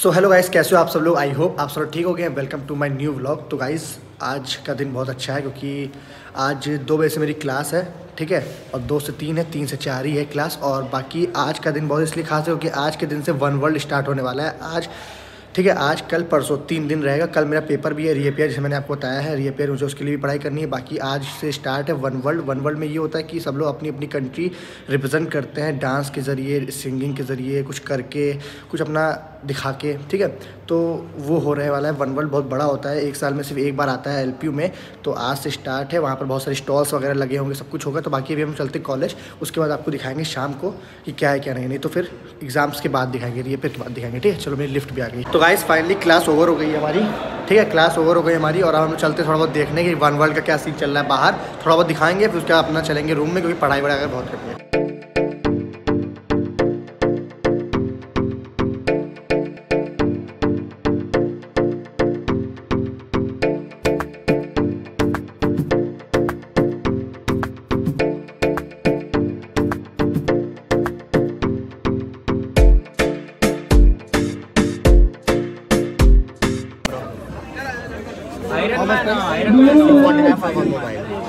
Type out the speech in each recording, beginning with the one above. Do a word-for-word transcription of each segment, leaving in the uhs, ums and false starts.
So hello guys, कैसे हो आप सब लोग। आई होप आप सब लोग ठीक हो गए। Welcome to my new vlog. तो गाइस आज का दिन बहुत अच्छा है क्योंकि आज दो बजे से मेरी क्लास है, ठीक है, और दो से तीन है, तीन से चार ही है क्लास। और बाकी आज का दिन बहुत इसलिए खास है क्योंकि आज के दिन से वन वर्ल्ड स्टार्ट होने वाला है आज, ठीक है। आज कल परसों तीन दिन रहेगा। कल मेरा पेपर भी है रीअपेयर, जैसे मैंने आपको बताया है रीअपेयर, मुझे उसके लिए भी पढ़ाई करनी है। बाकी आज से स्टार्ट है वन वर्ल्ड। वन वर्ल्ड में ये होता है कि सब लोग अपनी अपनी कंट्री रिप्रेजेंट करते हैं, डांस के ज़रिए, सिंगिंग के ज़रिए, कुछ करके, कुछ अपना दिखा के, ठीक है। तो वो हो रहे वाला है। वन वर्ल्ड बहुत बड़ा होता है, एक साल में सिर्फ एक बार आता है एल पी यू में। तो आज से स्टार्ट है, वहाँ पर बहुत सारे स्टॉल्स वगैरह लगे होंगे, सब कुछ होगा। तो बाकी अभी हम चलते हैं कॉलेज, उसके बाद आपको दिखाएंगे शाम को कि क्या है क्या नहीं, नहीं तो फिर एग्ज़ाम्स के बाद दिखाएंगे, रीअपेयर के बाद दिखाएंगे, ठीक है। चलो मेरी लिफ्ट भी आ गई। तो गाइस फाइनली क्लास ओवर हो गई हमारी, ठीक है, क्लास ओवर हो गई हमारी। और हम चलते थोड़ा बहुत देखने कि वन वर्ल्ड का क्या सीन चल रहा है बाहर, थोड़ा बहुत दिखाएंगे, फिर उसका अपना चलेंगे रूम में क्योंकि पढ़ाई वगैरह बहुत करनी है।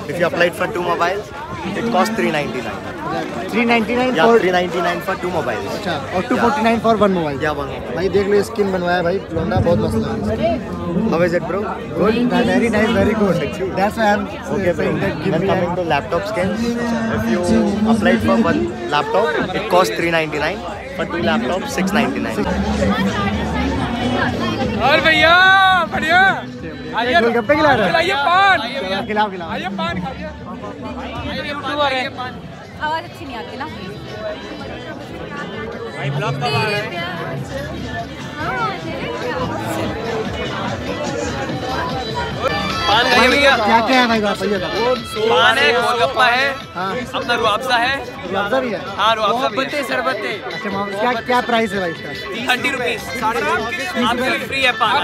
If you applied for two mobiles, it costs three ninety-nine. three ninety-nine yeah, for three ninety-nine for two mobiles. अच्छा, और two forty-nine for one mobile. Yeah, one mobile. भाई देख लो स्किन बनवाया भाई, लोंडा बहुत मस्त है। How is it, bro? Good. Very nice, very good. That's why I'm okay, bro. I'm coming to laptop skins. If you applied for one laptop, it costs three ninety-nine. For two laptops, six ninety-nine. और भैया, बढ़िया। आइए गप्पे खिला रहा है, खिलाइए पान, खिलाओ खिलाओ, आइए पान खाइए। आवाज अच्छी नहीं आती ना भाई, ब्लॉग कब आ रहा है? पान खाइए भैया। क्या क्या है भाई? पान है, गोलगप्पा है, अपना रुआबजा है, रुआबजा भी है, हाँ रुआबजा भी है, शरबत है। अच्छा, क्या क्या प्राइस है भाई इसका? थर्टी रुपीज़ आपके फ्री है पान।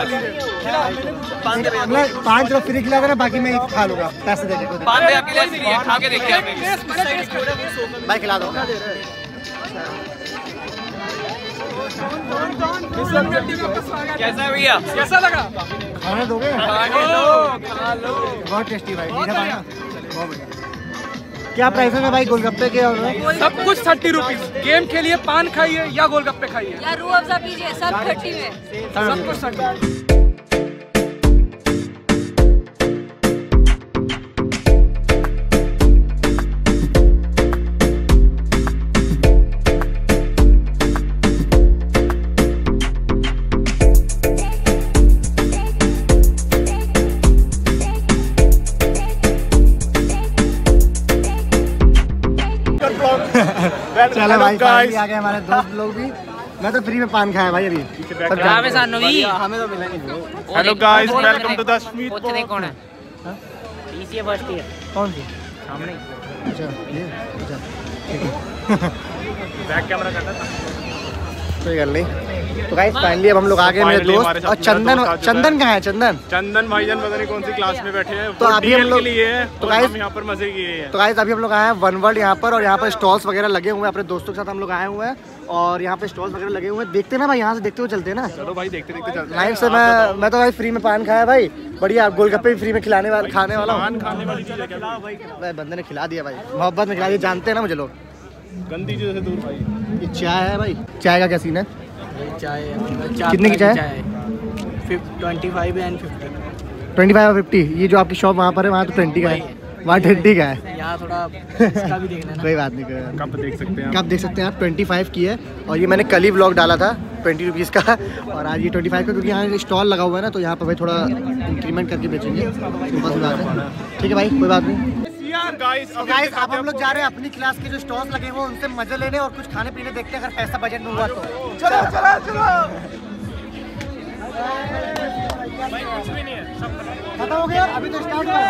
पाँच रुपये फ्री खिला देना, बाकी मैं खा लूँगा, पैसे दे देना। पाँच रुपये आपके लिए फ्री है, खा के देखिए आप। मैं खिला दूँगा। कैसा है भैया, कैसा लगा? खाने दोगे? बहुत टेस्टी भाई, बहुत बढ़िया। क्या प्राइस है भाई गोलगप्पे के? और सब कुछ थर्टी रुपीज। गेम खेलिए, पान खाइए या गोलगप्पे खाइए या रूह अफ़ज़ा पीजिए, सब थर्टी में, सब कुछ थर्टी। चलो भाई भी आ गए हमारे दोस्त लोग भी। मैं तो फ्री में पान खाया भाई अभी। हमें तो मिला नहीं। Hello guys, welcome to the suite. कौन है? TCA first year. कौन सी? सामने। अच्छा ये, अच्छा बैक कैमरा करना था, कोई गल नहीं। तो गाइस फाइनली अब हम लोग आ गए मेरे दोस्त। और चंदन, चंदन कहाँ है? चंदन चंदन भाईजान पता नहीं कौन सी क्लास में बैठे हैं। तो अभी हम लोग तो गाइस यहाँ पर मजे किए हैं। तो गाइस अभी हम लोग आए हैं वन वर्ल्ड यहाँ पर, और यहाँ पर स्टॉल्स वगैरह लगे हुए हैं। अपने दोस्तों के साथ हम लोग आए हुए हैं और यहाँ पे स्टॉल्स वगैरह लगे हुए हैं। देखते ना भाई, यहाँ से देखते हुए चलते हैं ना। चलो भाई देखते देखते चलते हैं। से मैं मैं तो भाई फ्री में पान खाया भाई, बढ़िया। गोलगप्पे भी फ्री में खिलाने वाला, खाने वाला हूँ। बंदे ने खिला दिया भाई, मोहब्बत में खिला दिया। जानते हैं ना मुझे लोग, गंदी चीज़ों से दूर भाई। ये चाय है भाई, चाय का क्या सीन है? चाय कितने की चाय है? पच्चीस एंड पचास। पच्चीस और पचास। ये जो आपकी शॉप वहाँ पर है, वहाँ तो बीस का है, वहाँ बीस का है। यहाँ थोड़ा इसका भी देखना ना। कोई बात नहीं, कप देख सकते हैं, कप देख सकते हैं आप। पच्चीस की है, और ये मैंने कल ही व्लॉग डाला था ट्वेंटी रुपीज़ का, और आज ये ट्वेंटी फाइव का, क्योंकि यहाँ स्टॉल लगा हुआ है ना, तो यहाँ पर भाई थोड़ा इंक्रीमेंट करके बेचेंगे, ठीक है भाई, कोई बात नहीं। गाइस गाइस अब हम लोग जा रहे हैं अपनी क्लास के जो स्टॉल्स लगे हैं उनसे मजे लेने, और कुछ खाने पीने देखते हैं अगर पैसा बजट में हुआ तो। चलो चलो चलो। भाई कुछ भी नहीं है, सब खत्म हो गया। अभी तो स्टार्ट हुआ है।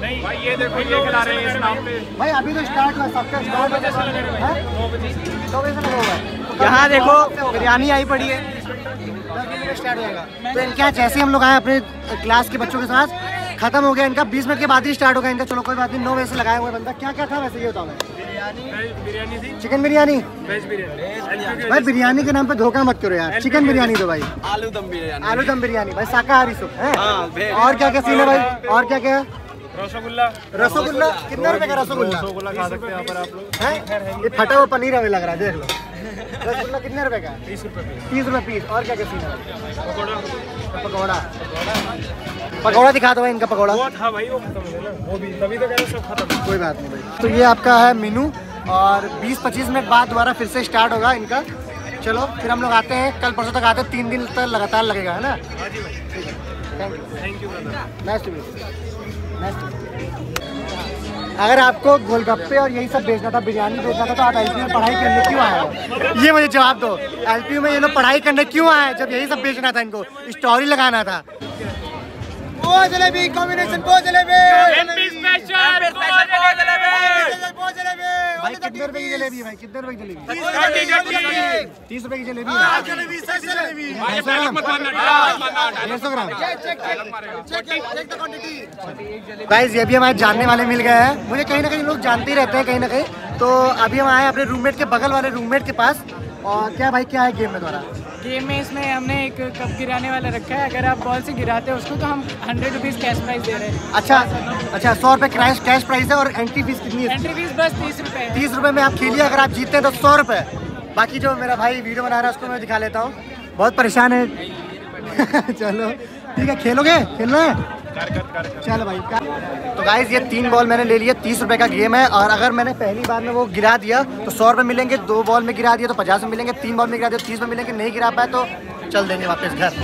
नहीं भाई ये देखो, ये खिला रहे हैं इस नाम पे भाई। अभी तो स्टार्ट हुआ, सबका स्टार्ट हो गया है। दो बजे से लगा हुआ है। यहाँ देखो बिरयानी आई पड़ी है, स्टार्ट होगा। तो इनके जैसे हम लोग आए अपने क्लास के बच्चों के साथ, खत्म हो गया इनका बीस मिनट के बाद ही स्टार्ट होगा इनका। चलो कोई बात नहीं, नौ बजे से लगाया हुआ बंदा। क्या क्या था वैसे ये बताओ। बिरयानी चिकन बिरयानी भाई, बिरयानी के नाम पे धोखा मत करो यार। चिकन बिरयानी दो भाई, आलू दम बिरयानी, आलू दम बिरयानी भाई, शाकाहारी सूप है। और क्या क्या सीन है भाई? और क्या क्या? रसगुल्ला, रसगुल्ला कितने रुपए का? रसगुल्ला खा सकते हैं पर आप लोग हैं, ये फटा हुआ पनीर हमें लग रहा है, देख लो। रसगुल्ला कितने रुपए का? तीस रुपए पीस, तीस रुपए पीस। और क्या क्या सीन है? पकौड़ा, पकौड़ा पकौड़ा दिखा दो भाई, इनका पकौड़ा वो था भाई, वो खत्म हो गया ना, वो भी तभी तो कह रहे सब खत्म। कोई बात नहीं भाई, तो ये आपका है मेनू और बीस पच्चीस मिनट बाद दोबारा फिर से स्टार्ट होगा इनका। चलो फिर हम लोग आते हैं, कल परसों तक आते हैं, तीन दिन तक लगातार लगेगा, है ना? ठीक है, thank you, thank you brother, nice to meet you. अगर आपको गोलगप्पे और यही सब बेचना था, बिरयानी बेचना था, तो आप एलपीयू में पढ़ाई करने क्यों आए हो? ये मुझे जवाब दो, एलपीयू में ये लोग पढ़ाई करने क्यों आए जब यही सब बेचना था, इनको स्टोरी लगाना था। बहुत जलेबी कॉम्बिनेशन, बहुत जलेबी भाई, कितने रुपए की जलेबी भाई? कितने रुपए की जलेबी? तीस रुपए की जलेबी, डेढ़ सौ ग्राम। गाइस ये भी हमारे जानने वाले मिल गए हैं, मुझे कहीं ना कहीं लोग जानते ही रहते हैं कहीं ना कहीं। तो अभी हम आए अपने रूममेट के, बगल वाले रूममेट के पास। और क्या भाई क्या है गेम में द्वारा? गेम में इसमें हमने एक कप गिराने वाला रखा है, अगर आप बॉल से गिराते हैं उसको तो हम हंड्रेड रुपीज़ कैश प्राइस दे रहे हैं। अच्छा अच्छा, सौ रुपये कैश कैश प्राइस है। और एंट्री फीस कितनी है? एंट्री फीस बस तीस रुपये, तीस रुपये में आप खेलिए, अगर आप जीतते हैं तो सौ रुपये। बाकी जो मेरा भाई वीडियो बना रहा है उसको मैं दिखा लेता हूँ, बहुत परेशान है। चलो ठीक है, खेलोगे? खेलना है? चलो भाई। तो गाइज ये तीन बॉल मैंने ले लिया, तीस रुपए का गेम है। और अगर मैंने पहली बार में वो गिरा दिया तो सौ रुपये मिलेंगे, दो बॉल में गिरा दिया तो पचास में मिलेंगे, तीन बॉल में गिरा दिया तो तीस में मिलेंगे, नहीं गिरा पाए तो चल देंगे वापस घर। ठीक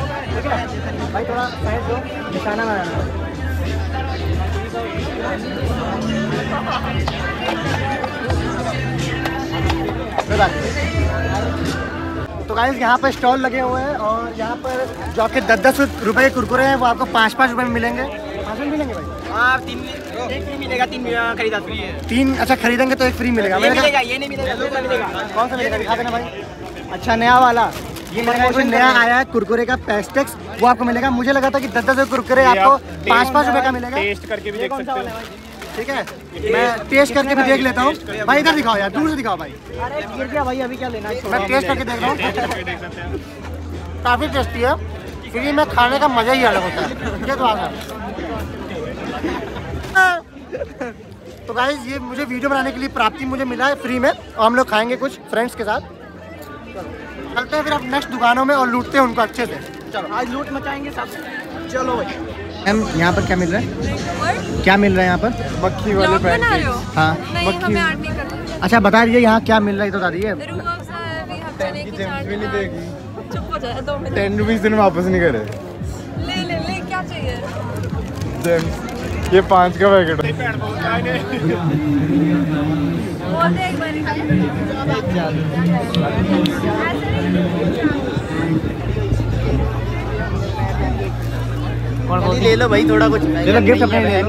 है भाई, थोड़ा साइड दो, निशाना बनाना। तो गाइस यहाँ पर स्टॉल लगे हुए हैं और यहाँ पर जो आपके दस दस रुपये के कुरकुरे हैं वो आपको पाँच पाँच रुपये में मिलेंगे। पाँच में मिलेंगे भाई? हाँ, तीन एक फ्री मिलेगा, तीन खरीदा फ्री है, तीन अच्छा खरीदेंगे तो एक फ्री मिलेगा। ये मिलेगा, ये नहीं मिलेगा, दूसरा मिलेगा। कौन सा मिलेगा दिखा देना भाई? अच्छा नया वाला, ये मेरे नया आया है कुरकुरे का पैस्टेक्स, वो आपको मिलेगा। मुझे लगा था कि दस दस कुरकुरे आपको पाँच पाँच रुपये का मिलेगा। टेस्ट करके भी देख सकते हैं, ठीक है, मैं टेस्ट करके भी देख लेता हूँ भाई। इधर दिखाओ यार, दूर से दिखाओ भाई। अरे गिर गया भाई, अभी क्या लेना है, मैं टेस्ट करके देख रहा हूँ। काफ़ी टेस्टी है, फ्री में खाने का मज़ा ही अलग होता है, ये तो आता है। तो गाइस ये मुझे वीडियो बनाने के लिए प्राप्ति मुझे मिला है फ्री में, और हम लोग खाएँगे कुछ फ्रेंड्स के साथ। चलते हैं फिर अब नेक्स्ट दुकानों में और लूटते हैं उनको अच्छे से। चलो आज लूट मचाएँगे सब। चलो भाई मैम, यहाँ पर क्या मिल रहा है? क्या मिल रहा है यहाँ पर? मक्खी वाले पैन। हाँ मक्खी। अच्छा बता रही है यहाँ क्या मिल रहा है, तो बता रही है। टेन रुपीज दिन वापस नहीं करे, ले ले ले, क्या चाहिए? ये पाँच का पैकेट है। ले लो भाई थोड़ा कुछ ले लो, गिफ्ट अपने लिए।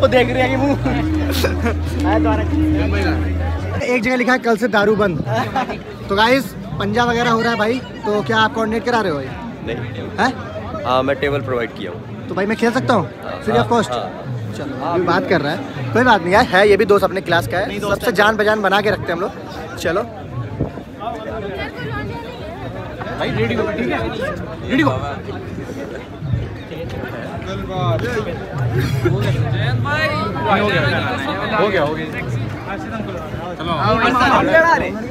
वो देख रहे हैं कि मुँह एक जगह लिखा है कल से दारू बंद। तो गाइस पंजा वगैरह हो रहा है भाई, तो क्या आप कोऑर्डिनेट करा रहे हो? नहीं है, हाँ मैं टेबल प्रोवाइड किया हूँ, तो भाई मैं खेल सकता हूँ फ्री ऑफ कॉस्ट। चलो बात कर रहा है, कोई बात नहीं यार, है ये भी दोस्त अपने क्लास का है, सबसे जान पहचान बना के रखते हैं हम लोग। चलो भाई रेडी हो, ठीक है रेडी हो। हो गया हो गया, चलो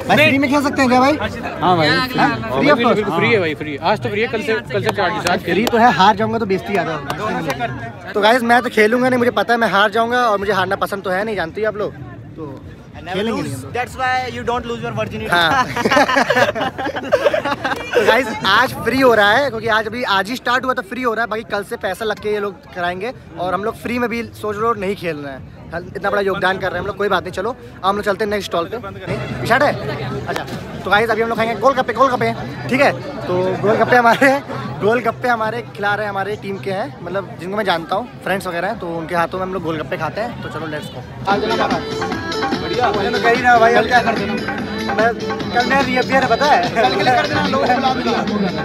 भाई फ्री में खेल सकते हैं क्या भाई? हाँ भाई फ्री ऑफ कॉस्ट, फ्री है भाई, फ्री आज तो फ्री है, कल से कल से पार्टी। आज फ्री तो है, हार जाऊंगा तो बेइज्जती आ जाएगी। तो गाइस मैं तो खेलूंगा नहीं, मुझे पता है मैं हार जाऊंगा, और मुझे हारना पसंद तो है नहीं, जानती है आप लोग, तो That's why you don't lose your virginity. हाँ। तो गाइस आज फ्री हो रहा है, क्योंकि आज अभी आज ही स्टार्ट हुआ तो फ्री हो रहा है, बाकी कल से पैसा लग के ये लोग कराएंगे, और हम लोग फ्री में भी सोच रहे हो नहीं खेल रहे हैं, इतना बड़ा योगदान कर रहे हैं हम लोग। कोई बात नहीं, चलो हम लोग चलते हैं नेक्स्ट स्टॉल पे। स्टार्ट है? अच्छा तो गाइस अभी हम लोग खाएंगे गोलगप्पे। गोलगप्पे ठीक है, तो गोलगप्पे हमारे गोलगप्पे हमारे खिला रहे हैं, हमारे टीम के हैं, मतलब जिनको मैं जानता हूँ फ्रेंड्स वगैरह हैं, तो उनके हाथों में हम लोग गोलगप्पे खाते हैं। तो चलो लेट्स गो। बढ़िया भाई, कल क्या कर देना, मैं कल मैं रिपेयर है, पता है कल के लिए कर देना, लोग बुला देना।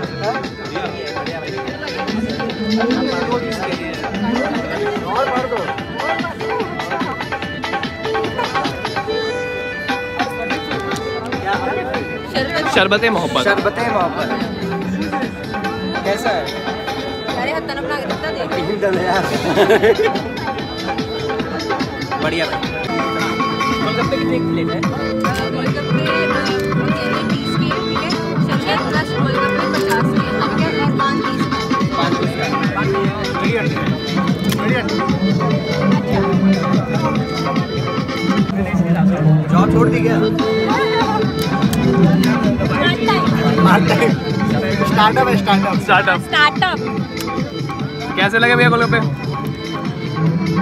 और मार दो, शरबत मोहब्बत शरबत मोहब्बत कैसा है? अरे हत्तन बना के दिखता देख बढ़िया भाई। गोलगप्पे कितने की प्लेट है? जॉब छोड़ दी क्या? स्टार्टअप है स्टार्टअप स्टार्टअप स्टार्टअप कैसे लगे भैया गोलगप्पे?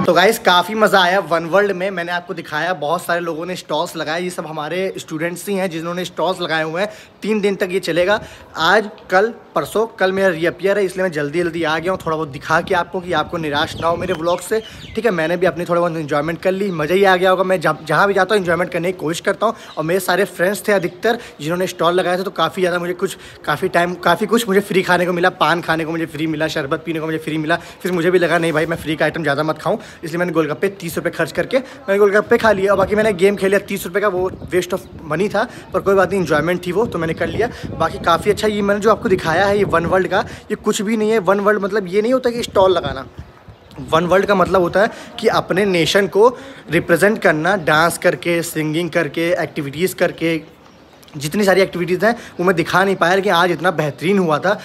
तो गाइस काफ़ी मज़ा आया वन वर्ल्ड में। मैंने आपको दिखाया बहुत सारे लोगों ने स्टॉल्स लगाए, ये सब हमारे स्टूडेंट्स ही हैं जिन्होंने स्टॉल्स लगाए हुए हैं। तीन दिन तक ये चलेगा, आज कल परसों। कल मेरा रीअपियर है इसलिए मैं जल्दी जल्दी आ गया हूँ थोड़ा बहुत दिखा के आपको कि आपको निराश ना हो मेरे व्लॉग से, ठीक है। मैंने भी अपनी थोड़ा बहुत इन्जॉयमेंट कर ली, मज़ा ही आ गया होगा। मैं जहाँ भी जाता हूँ इन्जॉयमेंट करने की कोशिश करता हूँ और मेरे सारे फ्रेंड्स थे अधिकतर जिन्होंने स्टॉल लगाया था, तो काफ़ी ज़्यादा मुझे कुछ काफ़ी टाइम काफ़ी कुछ मुझे फ्री खाने को मिला। पान खाने को मुझे फ्री मिला, शरबत पीने को मुझे फ्री मिला। फिर मुझे भी लगा नहीं भाई मैं फ्री का आइटम ज़्यादा मत खाऊँ, इसलिए मैंने गोलगप्पे तीस रुपये खर्च करके मैंने गोलगप्पे खा लिया और बाकी मैंने गेम खेला। तीस रुपये का वो वेस्ट ऑफ मनी था पर कोई बात नहीं, इन्जॉयमेंट थी वो तो मैंने कर लिया। बाकी काफ़ी अच्छा ये मैंने जो आपको दिखाया है ये वन वर्ल्ड का, ये कुछ भी नहीं है। वन वर्ल्ड मतलब ये नहीं होता कि स्टॉल लगाना, वन वर्ल्ड का मतलब होता है कि अपने नेशन को रिप्रेजेंट करना, डांस करके, सिंगिंग करके, एक्टिविटीज़ करके। जितनी सारी एक्टिविटीज़ हैं वो मैं दिखा नहीं पाया, लेकिन आज इतना बेहतरीन हुआ था।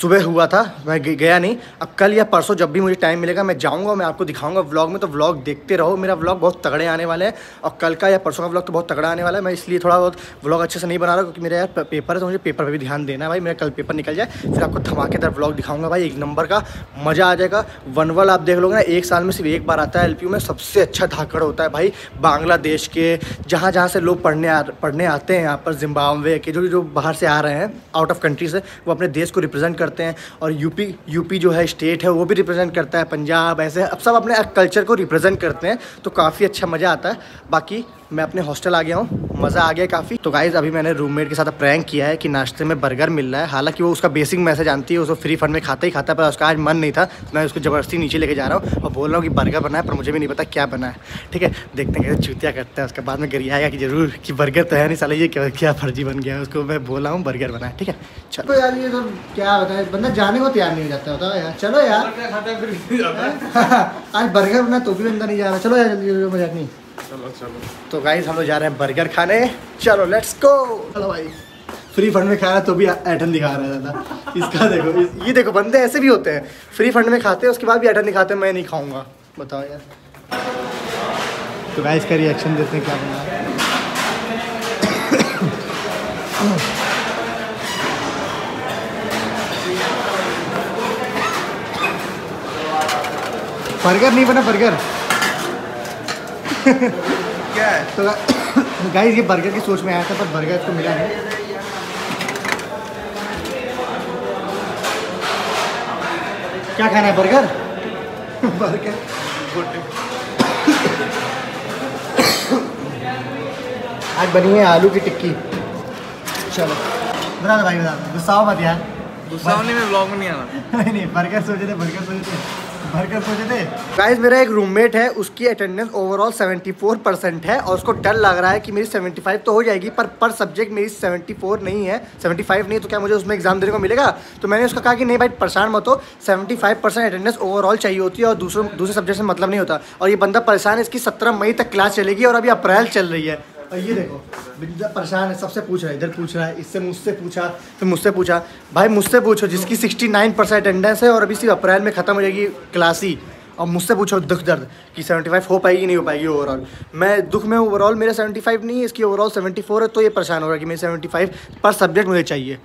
सुबह हुआ था मैं गया नहीं, अब कल या परसों जब भी मुझे टाइम मिलेगा मैं जाऊंगा, मैं आपको दिखाऊंगा व्लॉग में। तो व्लॉग देखते रहो, मेरा व्लॉग बहुत तगड़े आने वाले हैं और कल का या परसों का व्लॉग तो बहुत तगड़ा आने वाला है। मैं इसलिए थोड़ा बहुत व्लॉग अच्छे से नहीं बना रहा क्योंकि मेरा यार पेपर है, तो मुझे पेपर पर भी ध्यान देना है भाई। मेरा कल पेपर निकल जाए फिर आपको धमाकेदार व्लॉग दिखाऊंगा भाई, एक नंबर का मज़ा आ जाएगा। वन वर्ल्ड आप देख लोगे ना एक साल में सिर्फ एक बार आता है एल पी यू में, सबसे अच्छा धाकड़ होता है भाई। बांग्लादेश के जहाँ जहाँ से लोग पढ़ने पढ़ने आते हैं यहाँ पर, जिम्बाब्वे के जो जो बाहर से आ रहे हैं आउट ऑफ कंट्री से, वो अपने देश को करते हैं। और यूपी यूपी जो है स्टेट है वो भी रिप्रेजेंट करता है, पंजाब, ऐसे अब सब अपने कल्चर को रिप्रेजेंट करते हैं, तो काफ़ी अच्छा मज़ा आता है। बाकी मैं अपने हॉस्टल आ गया हूँ, मज़ा आ गया काफ़ी। तो गाइज़ अभी मैंने रूममेट के साथ प्रैंक किया है कि नाश्ते में बर्गर मिल रहा है, हालांकि वो उसका बेसिक मैसेज जानती है, उसको फ्री फंड में खाता ही खाता है, पर उसका आज मन नहीं था, मैं उसको ज़बरदस्ती नीचे लेके जा रहा हूँ और बोल रहा हूँ कि बर्गर बना है पर मुझे भी नहीं पता क्या बना है, ठीक है। देखते हैं कैसे चूतिया करता है, उसके बाद में गिरियाएगा कि जरूर कि बर्गर तो है नहीं, साला ये क्या क्या फर्जी बन गया है। उसको मैं बोल रहा हूँ बर्गर बना है, ठीक है। चलो यार ये तो क्या होता है, बंदा जाने को तैयार नहीं हो जाता होता यार। चलो यार आज बर्गर बना तो भी बंदा नहीं जा रहा, चलो यार जल्दी मजा नहीं। चलो चलो तो गाइस हम लोग जा रहे हैं बर्गर खाने, चलो लेट्स गो। चलो भाई फ्री फंड में खा रहा है तो भी ऐठन दिखा रहा है दादा इसका, देखो इस, ये देखो बंदे ऐसे भी होते हैं, फ्री फंड में खाते हैं उसके बाद भी ऐठन दिखाते हैं। मैं नहीं खाऊंगा, बताओ यार। तो गाइस का रिएक्शन देते हैं क्या बना है। बर्गर नहीं बना बर्गर क्या है? तो गाइस ये बर्गर की सोच में आया था पर बर्गर इसको मिला है। क्या खाना है? बर्गर बर्गर आज बनी है आलू की टिक्की। चलो बता दो भाई, बता दो, गुस्सा मत यार। गुस्सा नहीं, मैं व्लॉग में नहीं आ रहा। नहीं नहीं बर्गर सोचे थे, बर्गर सोचे थे भरकर सोचे थे। गाइस मेरा एक रूममेट है, उसकी अटेंडेंस ओवरऑल चौहत्तर परसेंट है और उसको डर लग रहा है कि मेरी पचहत्तर तो हो जाएगी पर पर सब्जेक्ट मेरी चौहत्तर नहीं है, पचहत्तर नहीं है, तो क्या मुझे उसमें एग्जाम देने को मिलेगा? तो मैंने उसका कहा कि नहीं भाई परेशान मत हो, पचहत्तर परसेंट अटेंडेंस ओवरऑल चाहिए होती है और दूसरों दूसरे सब्जेक्ट से मतलब नहीं होता। और ये बंदा परेशान है, इसकी सत्रह मई तक क्लास चलेगी और अभी अप्रैल चल रही है। और ये देखो बिंदा परेशान है, सबसे पूछ रहा है, इधर पूछ रहा है, इससे मुझसे पूछा फिर मुझसे पूछा। भाई मुझसे पूछो जिसकी उनहत्तर परसेंट अटेंडेंस है और अभी सिर्फ अप्रैल में ख़त्म हो जाएगी क्लासी, और मुझसे पूछो दुख दर्द कि पचहत्तर हो पाएगी नहीं हो पाएगी ओवरऑल। मैं दुख में ओवरऑल मेरा पचहत्तर नहीं है, इसकी ओवरऑल चौहत्तर है, तो ये परेशान हो रहा है कि मेरी पचहत्तर पर सब्जेक्ट मुझे चाहिए।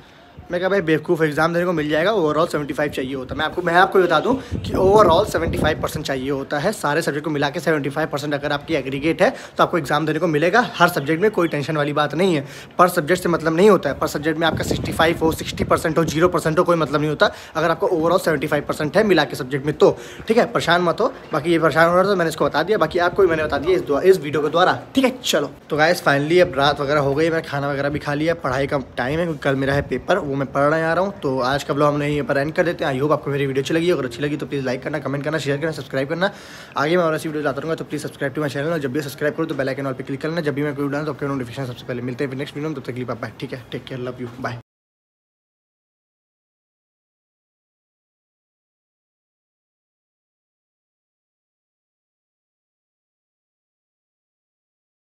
मैं कहा भाई बेवकूफ़, एग्जाम देने को मिल जाएगा, ओवरऑल पचहत्तर चाहिए होता। मैं आपको मैं आपको बता दूं कि ओवरऑल पचहत्तर परसेंट चाहिए होता है, सारे सब्जेक्ट को मिला के पचहत्तर परसेंट अगर आपकी एग्रीगेट है तो आपको एग्जाम देने को मिलेगा हर सब्जेक्ट में, कोई टेंशन वाली बात नहीं है। पर सब्जेक्ट से मतलब नहीं होता है, पर सब्जेक्ट में आपका पैंसठ हो, साठ परसेंट हो, जीरो परसेंट हो, कोई मतलब नहीं होता अगर आपको ओवरऑल पचहत्तर परसेंट है मिला के सब्जेक्ट में, तो ठीक है परेशान मत हो। बाकी ये परेशान हो रहा था तो मैंने इसको बता दिया, बाकी आपको भी मैंने बता दिया इस वीडियो के द्वारा, ठीक है। चलो तो गाइस फाइनली अब रात वगैरह हो गई, मैं खाना वगैरह भी खा लिया, पढ़ाई का टाइम है, कल मेरा है पेपर, मैं पढ़ रहा आ रहा हूँ। तो आज का ब्लॉग हमने यहीं पर एंड कर देते हैं। आई होप आपको मेरी वीडियो अच्छी लगी, अगर अच्छी लगी तो प्लीज़ लाइक करना, कमेंट करना, शेयर करना, सब्सक्राइब करना। आगे मैं और ऐसी वीडियो जाता रहूँगा, तो please subscribe to my channel. और जब भी सब्सक्राइब करो तो बेल आइकन ऑल पर क्लिक करना, जब भी मैं कोई डालूँ तो आपको नोटिफिकेशन सबसे पहले मिलते हैं नेक्स्ट वीडियो में। तब तक के लिए बाय बाय, ठीक है, take care, love you, bye.